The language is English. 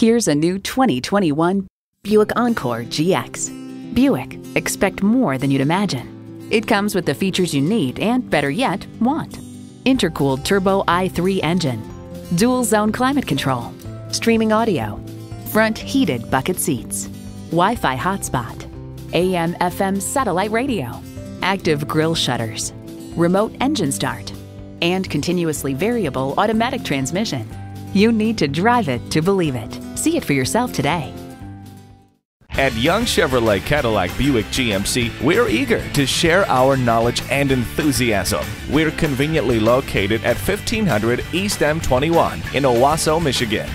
Here's a new 2021 Buick Encore GX. Buick, expect more than you'd imagine. It comes with the features you need and, better yet, want. Intercooled turbo i3 engine, dual zone climate control, streaming audio, front heated bucket seats, Wi-Fi hotspot, AM/FM satellite radio, active grille shutters, remote engine start, and continuously variable automatic transmission. You need to drive it to believe it. See it for yourself today. At Young Chevrolet Cadillac Buick GMC, we're eager to share our knowledge and enthusiasm. We're conveniently located at 1500 East M21 in Owosso, Michigan.